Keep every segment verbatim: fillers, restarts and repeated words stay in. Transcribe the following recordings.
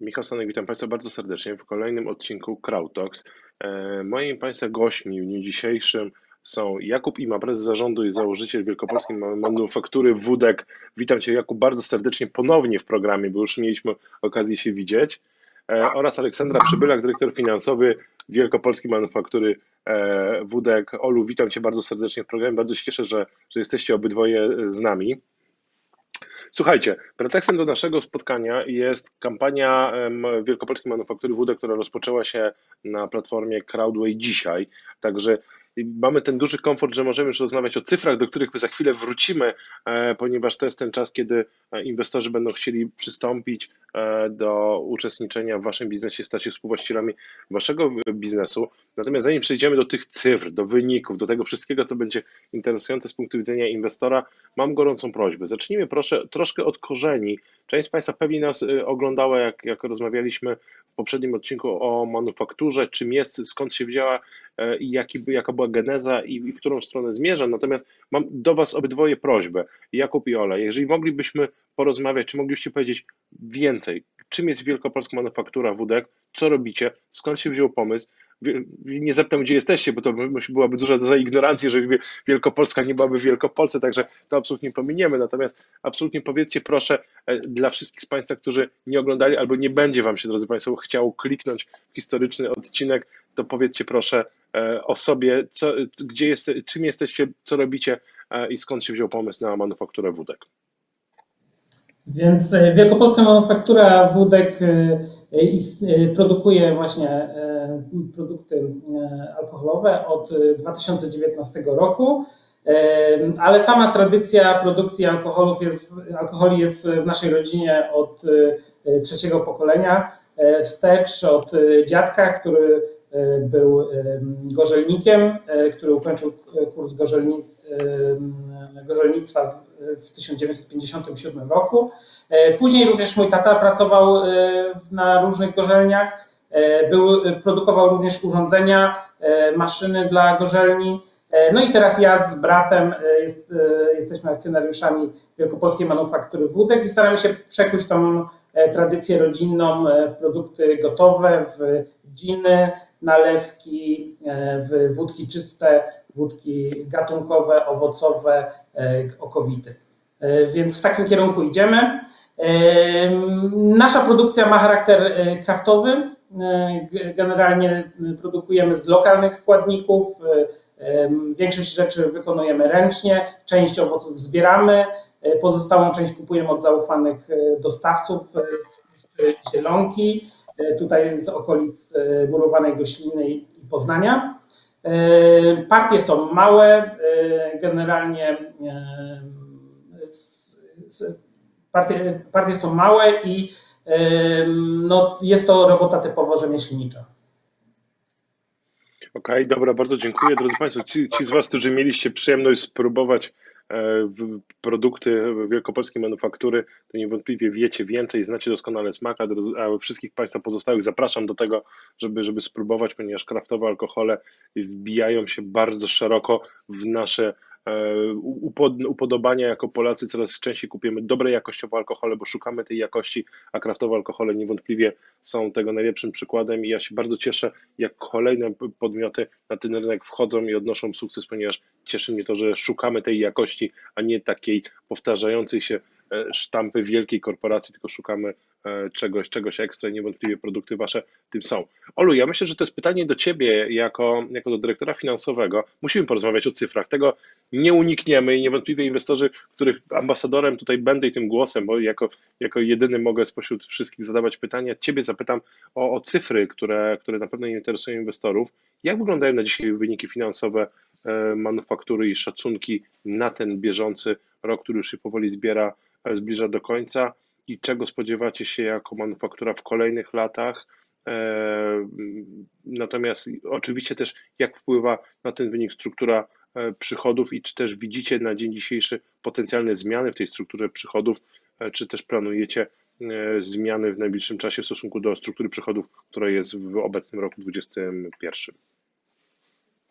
Michał Stanek, witam Państwa bardzo serdecznie w kolejnym odcinku CrowdTalks. Moim Państwa gośćmi w dniu dzisiejszym są Jakub Ima, prezes zarządu i założyciel Wielkopolskiej Manufaktury Wódek. Witam Cię, Jakub, bardzo serdecznie ponownie w programie, bo już mieliśmy okazję się widzieć. Oraz Aleksandra Przybylak, dyrektor finansowy Wielkopolskiej Manufaktury Wódek. Olu, witam Cię bardzo serdecznie w programie. Bardzo się cieszę, że, że jesteście obydwoje z nami. Słuchajcie, pretekstem do naszego spotkania jest kampania Wielkopolskiej Manufaktury Wódek, która rozpoczęła się na platformie Crowdway dzisiaj. Także mamy ten duży komfort, że możemy już rozmawiać o cyfrach, do których za chwilę wrócimy, ponieważ to jest ten czas, kiedy inwestorzy będą chcieli przystąpić do uczestniczenia w waszym biznesie, stać się współwłaścicielami waszego biznesu. Natomiast zanim przejdziemy do tych cyfr, do wyników, do tego wszystkiego, co będzie interesujące z punktu widzenia inwestora, mam gorącą prośbę. Zacznijmy proszę troszkę od korzeni. Część z Państwa pewnie nas oglądała, jak, jak rozmawialiśmy w poprzednim odcinku o manufakturze, czym jest, skąd się wzięła i jaki, jaka była geneza i w którą stronę zmierza. Natomiast mam do Was obydwoje prośbę, Jakub i Ola, jeżeli moglibyśmy porozmawiać, czy moglibyście powiedzieć więcej, czym jest Wielkopolska Manufaktura Wódek, co robicie, skąd się wziął pomysł. Nie zapytam, gdzie jesteście, bo to byłaby duża doza ignorancji, jeżeli Wielkopolska nie byłaby w Wielkopolsce, także to absolutnie pominiemy. Natomiast absolutnie powiedzcie proszę dla wszystkich z Państwa, którzy nie oglądali albo nie będzie Wam się, drodzy Państwo, chciał kliknąć w historyczny odcinek, to powiedzcie proszę o sobie, co, gdzie jest, czym jesteście, co robicie i skąd się wziął pomysł na manufakturę wódek. Więc Wielkopolska Manufaktura Wódek produkuje właśnie produkty alkoholowe od dwa tysiące dziewiętnastego roku, ale sama tradycja produkcji alkoholów jest, alkoholi jest w naszej rodzinie od trzeciego pokolenia, wstecz od dziadka, który był gorzelnikiem, który ukończył kurs gorzelnictwa w tysiąc dziewięćset pięćdziesiątym siódmym roku. Później również mój tata pracował na różnych gorzelniach, był, produkował również urządzenia, maszyny dla gorzelni. No i teraz ja z bratem jest, jesteśmy akcjonariuszami Wielkopolskiej Manufaktury Wódek i staramy się przekuć tą tradycję rodzinną w produkty gotowe, w dżiny, nalewki, w wódki czyste, wódki gatunkowe, owocowe, okowity. Więc w takim kierunku idziemy. Nasza produkcja ma charakter kraftowy. Generalnie produkujemy z lokalnych składników. Większość rzeczy wykonujemy ręcznie, część owoców zbieramy, pozostałą część kupujemy od zaufanych dostawców z Puszczy Zielonki, tutaj z okolic Murowanej Gośliny i Poznania. Partie są małe, generalnie partie, partie są małe i no, jest to robota typowo rzemieślnicza. Okej, okay, dobra, bardzo dziękuję. Drodzy Państwo, ci, ci z Was, którzy mieliście przyjemność spróbować produkty Wielkopolskiej Manufaktury, to niewątpliwie wiecie więcej, znacie doskonale smak, a wszystkich Państwa pozostałych zapraszam do tego, żeby, żeby spróbować, ponieważ kraftowe alkohole wbijają się bardzo szeroko w nasze upodobania. Jako Polacy coraz częściej kupujemy dobre jakościowo alkohole, bo szukamy tej jakości, a kraftowe alkohole niewątpliwie są tego najlepszym przykładem i ja się bardzo cieszę, jak kolejne podmioty na ten rynek wchodzą i odnoszą sukces, ponieważ cieszy mnie to, że szukamy tej jakości, a nie takiej powtarzającej się sztampy wielkiej korporacji, tylko szukamy czegoś, czegoś ekstra. Niewątpliwie produkty wasze tym są. Olu, ja myślę, że to jest pytanie do ciebie jako, jako do dyrektora finansowego. Musimy porozmawiać o cyfrach. Tego nie unikniemy i niewątpliwie inwestorzy, których ambasadorem tutaj będę i tym głosem, bo jako, jako jedyny mogę spośród wszystkich zadawać pytania. Ciebie zapytam o, o cyfry, które, które na pewno interesują inwestorów. Jak wyglądają na dzisiaj wyniki finansowe manufaktury i szacunki na ten bieżący rok, który już się powoli zbiera, zbliża do końca i czego spodziewacie się jako manufaktura w kolejnych latach? Natomiast oczywiście też jak wpływa na ten wynik struktura przychodów i czy też widzicie na dzień dzisiejszy potencjalne zmiany w tej strukturze przychodów, czy też planujecie zmiany w najbliższym czasie w stosunku do struktury przychodów, która jest w obecnym roku dwa tysiące dwudziestym pierwszym.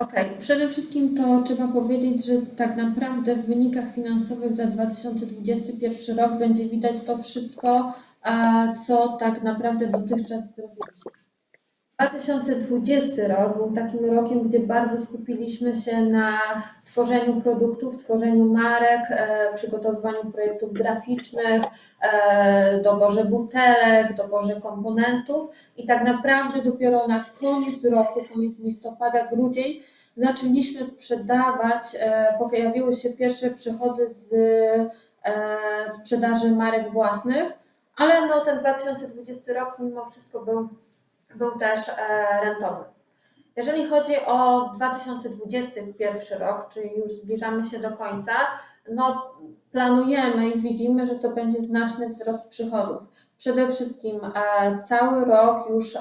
Okej, okay. Przede wszystkim to trzeba powiedzieć, że tak naprawdę w wynikach finansowych za dwa tysiące dwudziesty pierwszy rok będzie widać to wszystko, a co tak naprawdę dotychczas zrobiliśmy. dwa tysiące dwudziesty rok był takim rokiem, gdzie bardzo skupiliśmy się na tworzeniu produktów, tworzeniu marek, e, przygotowywaniu projektów graficznych, e, doborze butelek, doborze komponentów i tak naprawdę dopiero na koniec roku, koniec listopada, grudzień zaczęliśmy sprzedawać, e, pojawiły się pierwsze przychody z e, sprzedaży marek własnych, ale no, ten dwa tysiące dwudziesty rok mimo wszystko był był też rentowy. Jeżeli chodzi o dwa tysiące dwudziesty pierwszy rok, czyli już zbliżamy się do końca, no planujemy i widzimy, że to będzie znaczny wzrost przychodów. Przede wszystkim cały rok już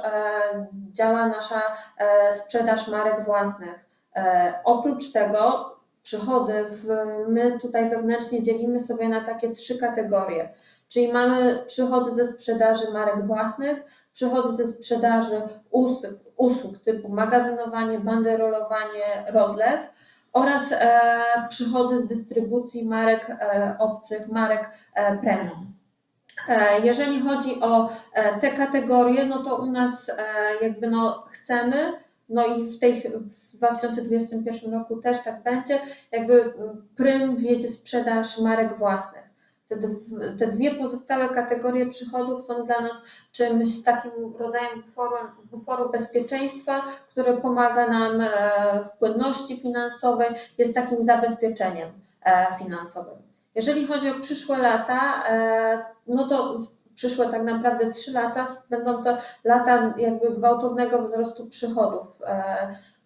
działa nasza sprzedaż marek własnych. Oprócz tego przychody w, my tutaj wewnętrznie dzielimy sobie na takie trzy kategorie. Czyli mamy przychody ze sprzedaży marek własnych, przychody ze sprzedaży usług, usług typu magazynowanie, banderolowanie, rozlew oraz e, przychody z dystrybucji marek e, obcych, marek e, premium. E, jeżeli chodzi o e, te kategorie, no to u nas e, jakby no chcemy, no i w, tej, w dwa tysiące dwudziestym pierwszym roku też tak będzie, jakby prym wiedzie sprzedaż marek własnych. Te dwie pozostałe kategorie przychodów są dla nas czymś takim rodzajem buforu, buforu bezpieczeństwa, które pomaga nam w płynności finansowej, jest takim zabezpieczeniem finansowym. Jeżeli chodzi o przyszłe lata, no to przyszłe tak naprawdę trzy lata będą to lata jakby gwałtownego wzrostu przychodów.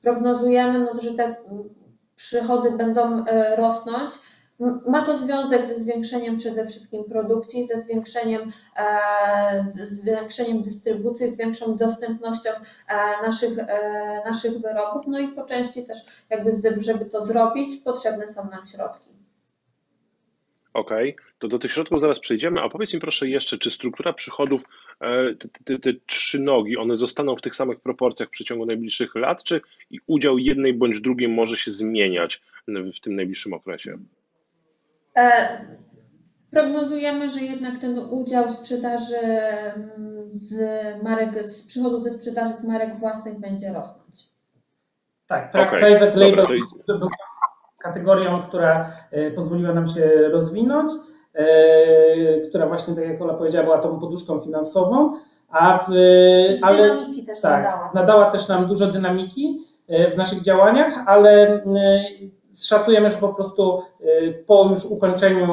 Prognozujemy, no, że te przychody będą rosnąć. Ma to związek ze zwiększeniem przede wszystkim produkcji, ze zwiększeniem, e, zwiększeniem dystrybucji, z większą dostępnością e, naszych, e, naszych wyrobów, no i po części też jakby, żeby to zrobić, potrzebne są nam środki. Okej, okay. To do tych środków zaraz przejdziemy, a powiedz mi proszę jeszcze, czy struktura przychodów, te, te, te trzy nogi, one zostaną w tych samych proporcjach w przeciągu najbliższych lat, czy udział jednej bądź drugiej może się zmieniać w tym najbliższym okresie? Prognozujemy, że jednak ten udział sprzedaży z marek, z przychodu ze sprzedaży z marek własnych będzie rosnąć. Tak, okay, private label to była kategorią, która pozwoliła nam się rozwinąć, która właśnie, tak jak Ola powiedziała, była tą poduszką finansową, a ale dynamiki też tak, nadała. nadała też nam dużo dynamiki w naszych działaniach, ale szacujemy, że po prostu po już ukończeniu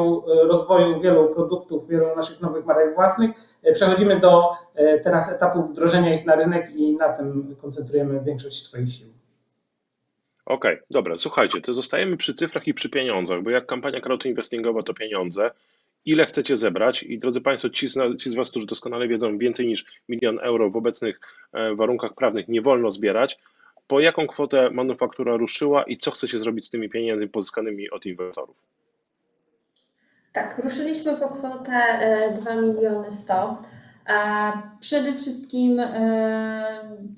rozwoju wielu produktów, wielu naszych nowych marek własnych, przechodzimy do teraz etapu wdrożenia ich na rynek i na tym koncentrujemy większość swoich sił. Okej, okay, dobra, słuchajcie, to zostajemy przy cyfrach i przy pieniądzach, bo jak kampania crowdinvestingowa to pieniądze, ile chcecie zebrać i drodzy Państwo, ci z, ci z Was, którzy doskonale wiedzą, więcej niż milion euro w obecnych warunkach prawnych nie wolno zbierać. Po jaką kwotę manufaktura ruszyła i co chcecie zrobić z tymi pieniędzmi pozyskanymi od inwestorów? Tak, ruszyliśmy po kwotę dwa miliony sto. Przede wszystkim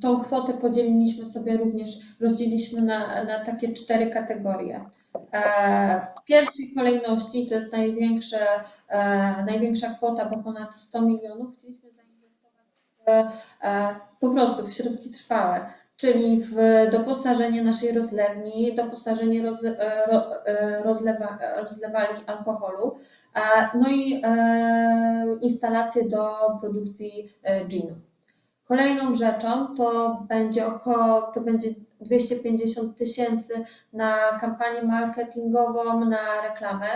tą kwotę podzieliliśmy sobie również, rozdzieliliśmy na, na takie cztery kategorie. W pierwszej kolejności to jest największe, największa kwota, bo ponad sto milionów chcieliśmy zainwestować po prostu w środki trwałe, czyli w doposażenie naszej rozlewni, doposażenie roz, ro, rozlewa, rozlewalni alkoholu, no i e, instalacje do produkcji ginu. Kolejną rzeczą to będzie około to będzie dwieście pięćdziesiąt tysięcy na kampanię marketingową, na reklamę.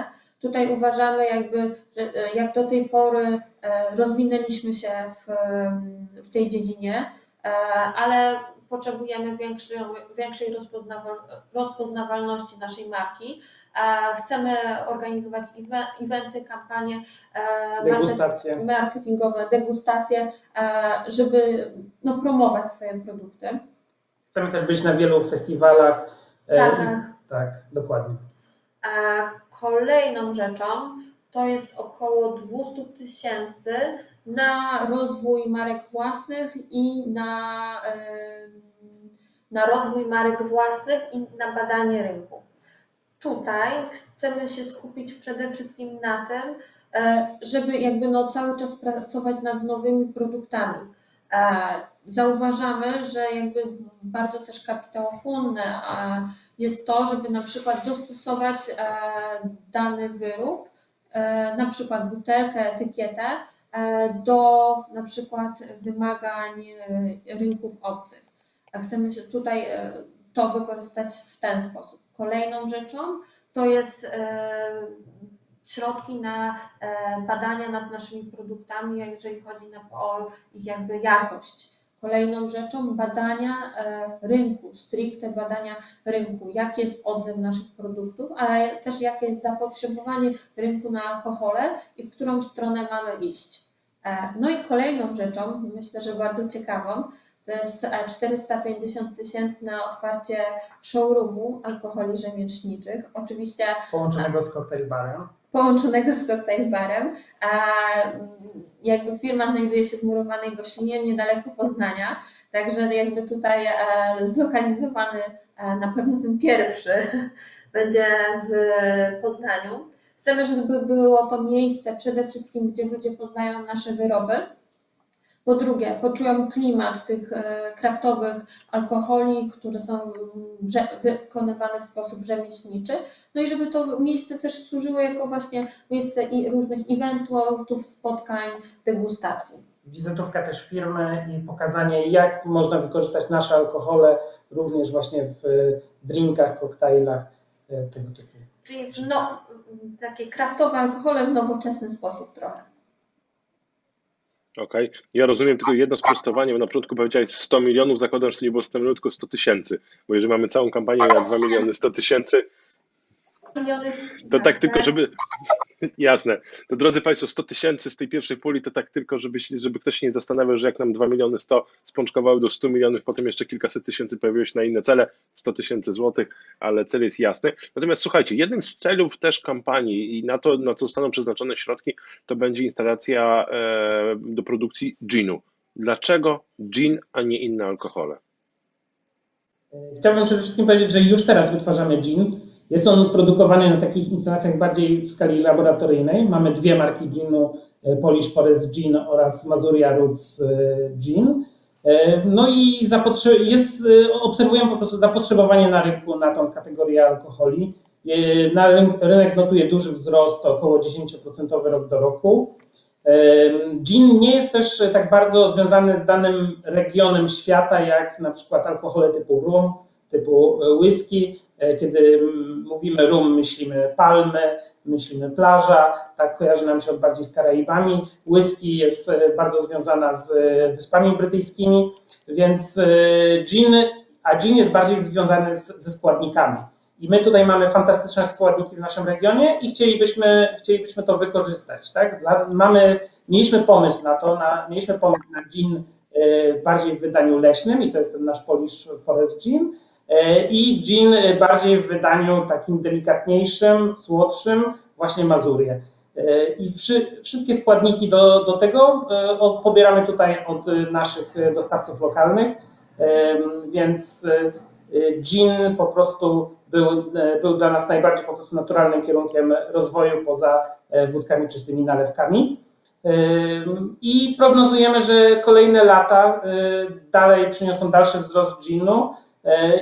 Tutaj uważamy, jakby, że jak do tej pory rozwinęliśmy się w, w tej dziedzinie, ale potrzebujemy większej, większej rozpoznawal, rozpoznawalności naszej marki. Chcemy organizować eventy, kampanie degustacje. marketingowe, degustacje, żeby no, promować swoje produkty. Chcemy też być na wielu festiwalach. Targach. Tak, dokładnie. Kolejną rzeczą to jest około dwieście tysięcy na rozwój marek własnych i na, na rozwój marek własnych i na badanie rynku. Tutaj chcemy się skupić przede wszystkim na tym, żeby jakby no cały czas pracować nad nowymi produktami. Zauważamy, że jakby bardzo też kapitałochłonne jest to, żeby na przykład dostosować dany wyrób, na przykład butelkę, etykietę do na przykład wymagań rynków obcych. Chcemy się tutaj to wykorzystać w ten sposób. Kolejną rzeczą to jest środki na badania nad naszymi produktami, jeżeli chodzi o ich jakby jakość. Kolejną rzeczą badania rynku, stricte badania rynku, jaki jest odzew naszych produktów, ale też jakie jest zapotrzebowanie rynku na alkohole i w którą stronę mamy iść. No i kolejną rzeczą, myślę, że bardzo ciekawą, to jest czterysta pięćdziesiąt tysięcy na otwarcie showroomu alkoholi rzemieślniczych. Oczywiście połączonego z koktajl barem. Połączonego z koktajl barem. A jakby firma znajduje się w Murowanej Goślinie, niedaleko Poznania. Także jakby tutaj zlokalizowany na pewno ten pierwszy będzie w Poznaniu. Chcemy, żeby było to miejsce przede wszystkim, gdzie ludzie poznają nasze wyroby. Po drugie, poczują klimat tych kraftowych alkoholi, które są wykonywane w sposób rzemieślniczy. No i żeby to miejsce też służyło jako właśnie miejsce i różnych eventów, spotkań, degustacji. Wizytówka też firmy i pokazanie, jak można wykorzystać nasze alkohole również właśnie w drinkach, koktajlach tego typu. Czyli no, takie kraftowe alkohole w nowoczesny sposób trochę. Okej. Okay. Ja rozumiem tylko jedno sprostowanie, bo na początku powiedziałeś sto milionów, zakładam, że to nie było sto milionów, sto tysięcy, bo jeżeli mamy całą kampanię na dwa miliony sto tysięcy, to tak tylko, żeby... Jasne. To drodzy Państwo, sto tysięcy z tej pierwszej puli to tak tylko, żeby, żeby ktoś się nie zastanawiał, że jak nam dwa miliony sto spączkowały do stu milionów, potem jeszcze kilkaset tysięcy pojawiło się na inne cele, sto tysięcy złotych, ale cel jest jasny. Natomiast słuchajcie, jednym z celów też kampanii i na to, na co zostaną przeznaczone środki, to będzie instalacja e, do produkcji ginu. Dlaczego gin, a nie inne alkohole? Chciałbym przede wszystkim powiedzieć, że już teraz wytwarzamy gin. Jest on produkowany na takich instalacjach bardziej w skali laboratoryjnej. Mamy dwie marki ginu, Polish Pores Gin oraz Mazuria Roots Gin. No i jest, obserwujemy po prostu zapotrzebowanie na rynku na tą kategorię alkoholi. Na rynek, rynek notuje duży wzrost, około dziesięć procent rok do roku. Gin nie jest też tak bardzo związany z danym regionem świata, jak na przykład alkohole typu rum, typu whisky. Kiedy mówimy rum, myślimy palmy, myślimy plaża, tak kojarzy nam się od bardziej z Karaibami. Whisky jest bardzo związana z Wyspami Brytyjskimi, więc gin, a gin jest bardziej związany z, ze składnikami. I my tutaj mamy fantastyczne składniki w naszym regionie i chcielibyśmy, chcielibyśmy to wykorzystać. Tak? Dla, mamy, mieliśmy pomysł na to, na, mieliśmy pomysł na gin bardziej w wydaniu leśnym i to jest ten nasz Polish Forest Gin. I gin bardziej w wydaniu takim delikatniejszym, słodszym, właśnie Mazurie. I wszy, wszystkie składniki do, do tego pobieramy tutaj od naszych dostawców lokalnych, więc gin po prostu był, był dla nas najbardziej po prostu naturalnym kierunkiem rozwoju poza wódkami czystymi, nalewkami. I prognozujemy, że kolejne lata dalej przyniosą dalszy wzrost ginu.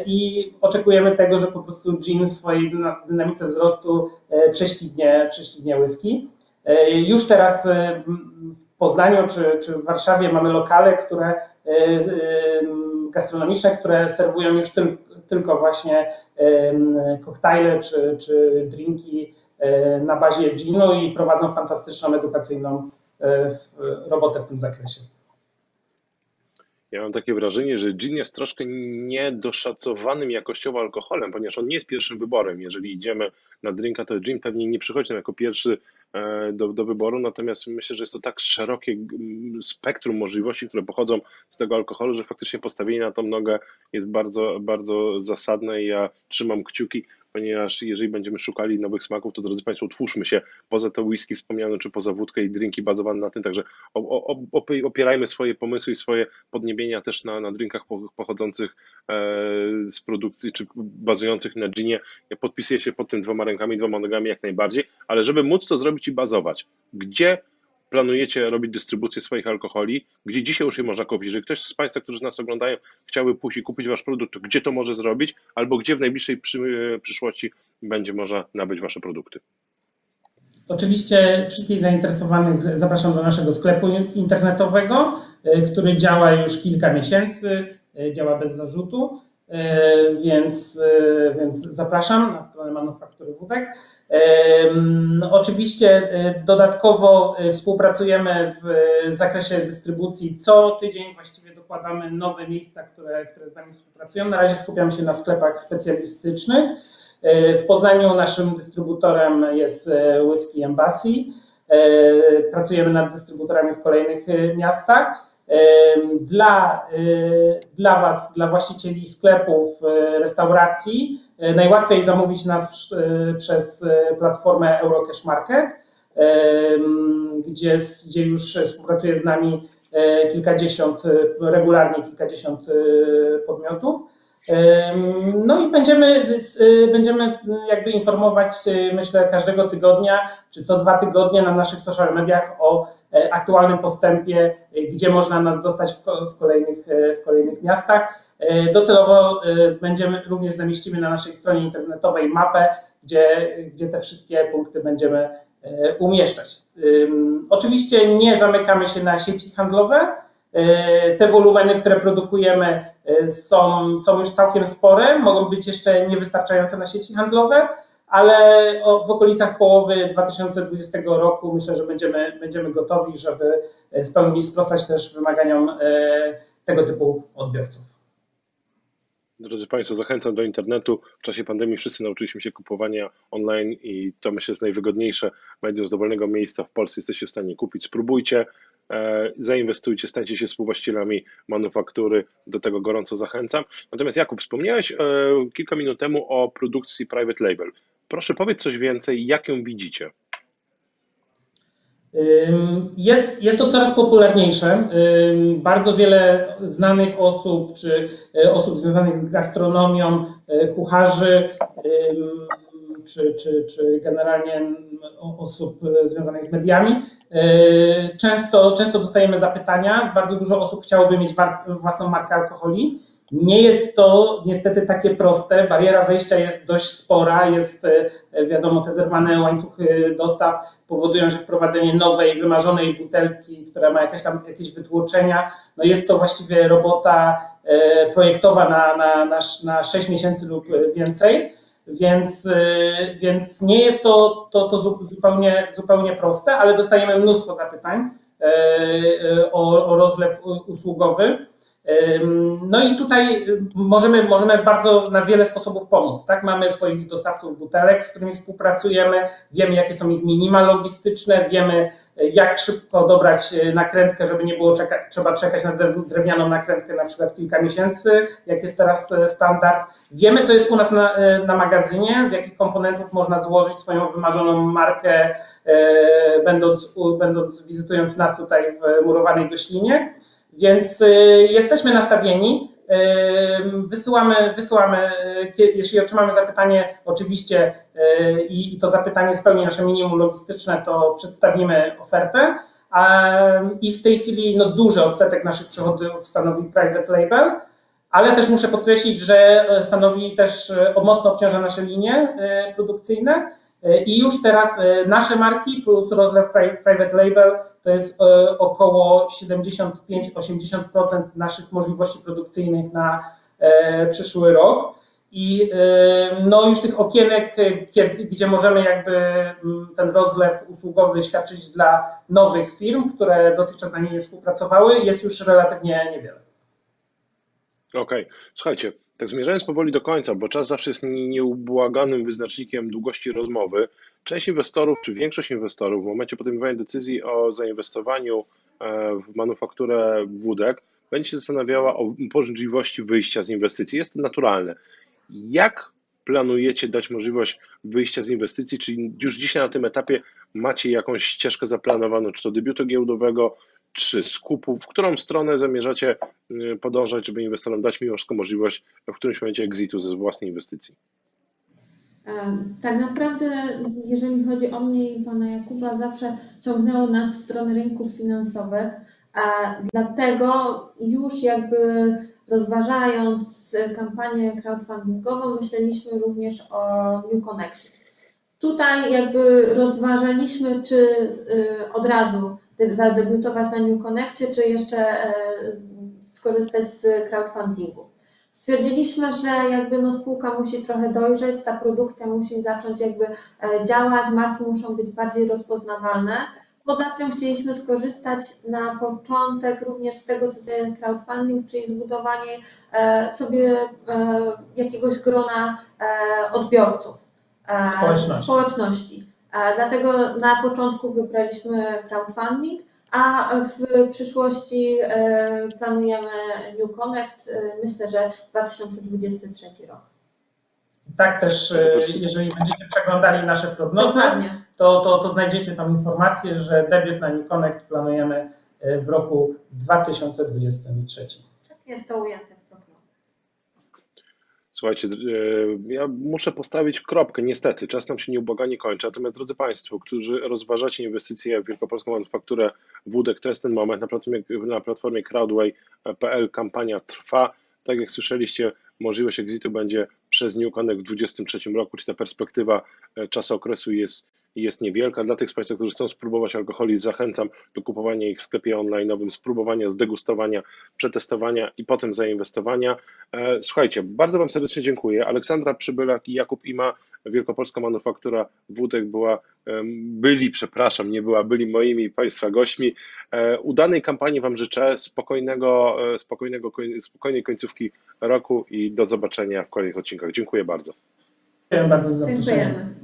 I oczekujemy tego, że po prostu gin w swojej dynamice wzrostu prześcignie, prześcignie whisky. Już teraz w Poznaniu czy, czy w Warszawie mamy lokale, które gastronomiczne, które serwują już tyl, tylko właśnie koktajle czy, czy drinki na bazie ginu i prowadzą fantastyczną edukacyjną robotę w tym zakresie. Ja mam takie wrażenie, że gin jest troszkę niedoszacowanym jakościowo alkoholem, ponieważ on nie jest pierwszym wyborem. Jeżeli idziemy na drinka, to gin pewnie nie przychodzi nam jako pierwszy do, do wyboru, natomiast myślę, że jest to tak szerokie spektrum możliwości, które pochodzą z tego alkoholu, że faktycznie postawienie na tą nogę jest bardzo, bardzo zasadne i ja trzymam kciuki. ponieważ jeżeli będziemy szukali nowych smaków, to drodzy Państwo, otwórzmy się poza te whisky wspomniane, czy poza wódkę i drinki bazowane na tym, także opierajmy swoje pomysły i swoje podniebienia też na, na drinkach pochodzących z produkcji, czy bazujących na ginie. Ja podpisuję się pod tym dwoma rękami, dwoma nogami jak najbardziej, ale żeby móc to zrobić i bazować, gdzie planujecie robić dystrybucję swoich alkoholi, gdzie dzisiaj już je można kupić? Jeżeli ktoś z Państwa, którzy nas oglądają, chciałby pójść i kupić Wasz produkt, to gdzie to może zrobić, albo gdzie w najbliższej przyszłości będzie można nabyć Wasze produkty? Oczywiście wszystkich zainteresowanych zapraszam do naszego sklepu internetowego, który działa już kilka miesięcy, działa bez zarzutu, więc, więc zapraszam na stronę Manufaktury Wódek. Oczywiście dodatkowo współpracujemy w zakresie dystrybucji. Co tydzień właściwie dokładamy nowe miejsca, które, które z nami współpracują. Na razie skupiam się na sklepach specjalistycznych. W Poznaniu naszym dystrybutorem jest Whiskey Embassy. Pracujemy nad dystrybutorami w kolejnych miastach. Dla, dla Was, dla właścicieli sklepów, restauracji, najłatwiej zamówić nas przez platformę Eurocash Market, gdzie, gdzie już współpracuje z nami kilkadziesiąt, regularnie kilkadziesiąt podmiotów. No i będziemy, będziemy jakby informować, myślę, każdego tygodnia czy co dwa tygodnie na naszych social mediach o aktualnym postępie, gdzie można nas dostać w kolejnych, w kolejnych miastach. Docelowo będziemy również zamieścimy na naszej stronie internetowej mapę, gdzie, gdzie te wszystkie punkty będziemy umieszczać. Oczywiście nie zamykamy się na sieci handlowe. Te wolumeny, które produkujemy, są, są już całkiem spore, mogą być jeszcze niewystarczające na sieci handlowe, ale w okolicach połowy dwa tysiące dwudziestego roku myślę, że będziemy, będziemy gotowi, żeby z pełni sprostać też wymaganiom tego typu odbiorców. Drodzy Państwo, zachęcam do internetu. W czasie pandemii wszyscy nauczyliśmy się kupowania online i to, myślę, jest najwygodniejsze medium z dowolnego miejsca w Polsce. Jesteście w stanie kupić, spróbujcie, zainwestujcie, stańcie się współwłaścicielami manufaktury. Do tego gorąco zachęcam. Natomiast Jakub, wspomniałeś kilka minut temu o produkcji private label. Proszę, powiedz coś więcej, jak ją widzicie? Jest, jest to coraz popularniejsze. Bardzo wiele znanych osób, czy osób związanych z gastronomią, kucharzy, czy, czy, czy generalnie osób związanych z mediami. Często, często dostajemy zapytania. Bardzo dużo osób chciałoby mieć własną markę alkoholi. Nie jest to niestety takie proste, bariera wejścia jest dość spora, jest, wiadomo, te zerwane łańcuchy dostaw powodują, że wprowadzenie nowej, wymarzonej butelki, która ma jakieś tam jakieś wytłoczenia, no jest to właściwie robota projektowa na, na, na, na sześć miesięcy lub więcej, więc, więc nie jest to, to, to zupełnie, zupełnie proste, ale dostajemy mnóstwo zapytań o, o rozlew usługowy. No i tutaj możemy, możemy bardzo na wiele sposobów pomóc, tak? Mamy swoich dostawców butelek, z którymi współpracujemy, wiemy, jakie są ich minima logistyczne, wiemy, jak szybko dobrać nakrętkę, żeby nie było czeka- trzeba czekać na drewnianą nakrętkę na przykład kilka miesięcy, jak jest teraz standard. Wiemy, co jest u nas na, na magazynie, z jakich komponentów można złożyć swoją wymarzoną markę, będąc, będąc wizytując nas tutaj w Murowanej Goślinie. Więc jesteśmy nastawieni, wysyłamy, wysyłamy, jeśli otrzymamy zapytanie, oczywiście, i to zapytanie spełni nasze minimum logistyczne, to przedstawimy ofertę, i w tej chwili no, duży odsetek naszych przychodów stanowi private label, ale też muszę podkreślić, że stanowi też, mocno obciąża nasze linie produkcyjne. I już teraz nasze marki plus rozlew private label to jest około siedemdziesiąt pięć do osiemdziesięciu procent naszych możliwości produkcyjnych na przyszły rok. I no już tych okienek, gdzie możemy jakby ten rozlew usługowy świadczyć dla nowych firm, które dotychczas z nami nie współpracowały, jest już relatywnie niewiele. Okej, okay. Słuchajcie. Tak, zmierzając powoli do końca, bo czas zawsze jest nieubłaganym wyznacznikiem długości rozmowy, część inwestorów, czy większość inwestorów w momencie podejmowania decyzji o zainwestowaniu w manufakturę wódek będzie się zastanawiała o możliwości wyjścia z inwestycji. Jest to naturalne. Jak planujecie dać możliwość wyjścia z inwestycji, czyli już dzisiaj na tym etapie macie jakąś ścieżkę zaplanowaną, czy to debiutu giełdowego, czy skupu, w którą stronę zamierzacie podążać, żeby inwestorom dać mimo wszystko możliwość w którymś momencie exitu ze własnej inwestycji? Tak naprawdę, jeżeli chodzi o mnie i pana Jakuba, zawsze ciągnęło nas w stronę rynków finansowych, a dlatego już jakby rozważając kampanię crowdfundingową, myśleliśmy również o New Connectie. Tutaj jakby rozważaliśmy, czy od razu zadebiutować na New Connectie, czy jeszcze skorzystać z crowdfundingu. Stwierdziliśmy, że jakby no spółka musi trochę dojrzeć, ta produkcja musi zacząć jakby działać, marki muszą być bardziej rozpoznawalne. Poza tym chcieliśmy skorzystać na początek również z tego, co to jest crowdfunding, czyli zbudowanie sobie jakiegoś grona odbiorców, Społeczność. społeczności. Dlatego na początku wybraliśmy crowdfunding, a w przyszłości planujemy New Connect, myślę, że dwa tysiące dwudziesty trzeci rok. Tak też, jeżeli będziecie przeglądali nasze prognozy, to, to, to znajdziecie tam informację, że debiut na New Connect planujemy w roku dwa tysiące dwudziestym trzecim. Tak jest to ujęte. Słuchajcie, ja muszę postawić kropkę, niestety, czas nam się nieubłaganie kończy, natomiast drodzy Państwo, którzy rozważacie inwestycje w Wielkopolską Manufakturę Wódek, to jest ten moment, na platformie, na platformie crowdway kropka p l kampania trwa, tak jak słyszeliście, możliwość exitu będzie przez New Connect w dwa tysiące dwudziestym trzecim roku, czyli ta perspektywa czasu okresu jest, jest niewielka. Dla tych z Państwa, którzy chcą spróbować alkoholi, zachęcam do kupowania ich w sklepie online'owym, spróbowania, zdegustowania, przetestowania i potem zainwestowania. Słuchajcie, bardzo Wam serdecznie dziękuję. Aleksandra Przybylak i Jakub Ima, Wielkopolska Manufaktura Wódek była, byli, przepraszam, nie była, byli moimi Państwa gośćmi. Udanej kampanii Wam życzę, spokojnego, spokojnego, spokojnej końcówki roku i do zobaczenia w kolejnych odcinkach. Dziękuję bardzo. Dziękuję bardzo za zaproszenie. Dziękujemy.